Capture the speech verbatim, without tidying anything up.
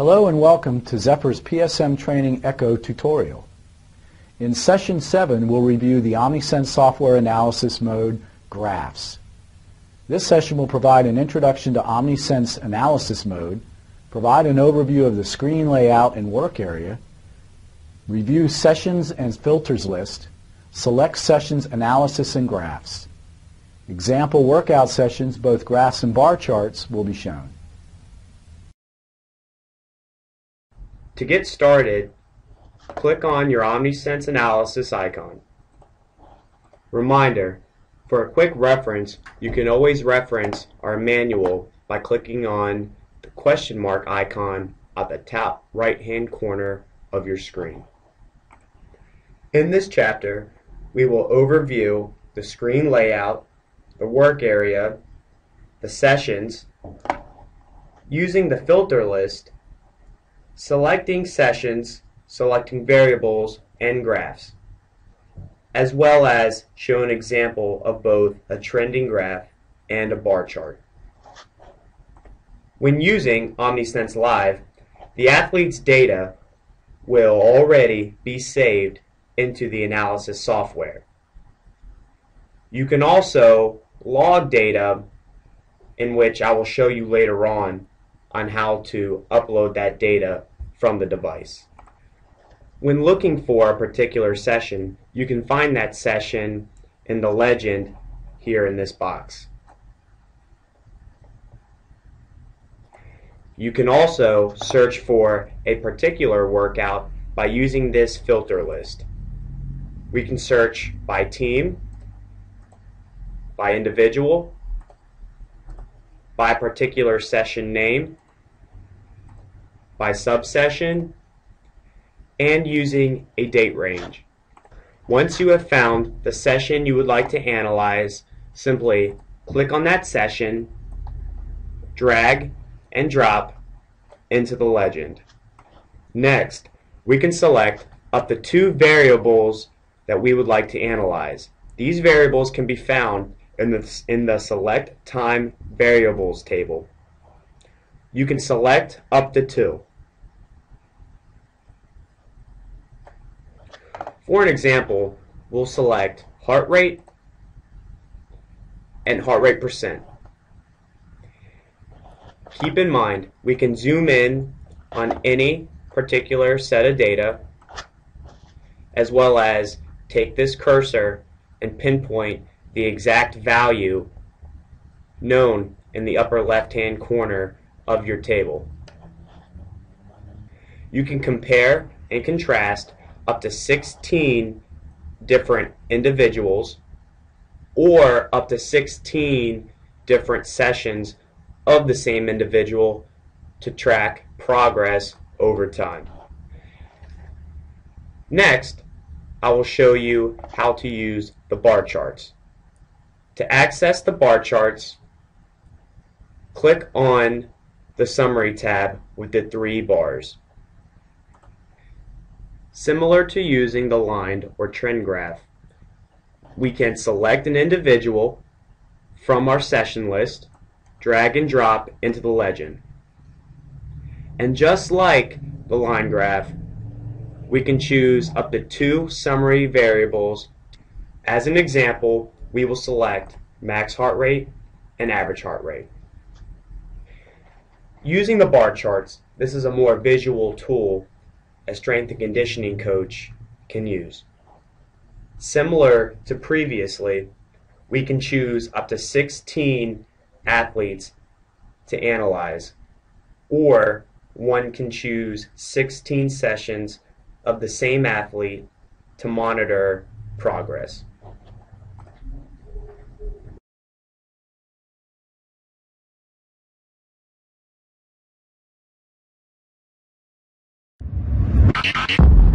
Hello and welcome to Zephyr's P S M Training ECHO tutorial. In Session seven, we'll review the OmniSense Software Analysis Mode graphs. This session will provide an introduction to OmniSense Analysis Mode, provide an overview of the screen layout and work area, review Sessions and Filters list, select Sessions Analysis and Graphs. Example workout sessions, both graphs and bar charts, will be shown. To get started, click on your OmniSense Analysis icon. Reminder, for a quick reference, you can always reference our manual by clicking on the question mark icon at the top right-hand corner of your screen. In this chapter, we will overview the screen layout, the work area, the sessions, using the filter list, selecting sessions, selecting variables and graphs, as well as show an example of both a trending graph and a bar chart. When using OmniSense Live, the athlete's data will already be saved into the analysis software. You can also log data, in which I will show you later on on how to upload that data from the device. When looking for a particular session, you can find that session in the legend here in this box. You can also search for a particular workout by using this filter list. We can search by team, by individual, by particular session name, by subsession, and using a date range. Once you have found the session you would like to analyze, simply click on that session, drag and drop into the legend. Next, we can select up to two variables that we would like to analyze. These variables can be found in the, in the Select Time Variables table. You can select up to two. For an example, we'll select heart rate and heart rate percent. Keep in mind, we can zoom in on any particular set of data, as well as take this cursor and pinpoint the exact value known in the upper left-hand corner of your table. You can compare and contrast up to sixteen different individuals or up to sixteen different sessions of the same individual to track progress over time. Next, I will show you how to use the bar charts. To access the bar charts, click on the Summary tab with the three bars. Similar to using the lined or trend graph, we can select an individual from our session list, drag and drop into the legend. And just like the line graph, we can choose up to two summary variables. As an example, we will select max heart rate and average heart rate. Using the bar charts, this is a more visual tool a strength and conditioning coach can use. Similar to previously, we can choose up to sixteen athletes to analyze, or one can choose sixteen sessions of the same athlete to monitor progress. You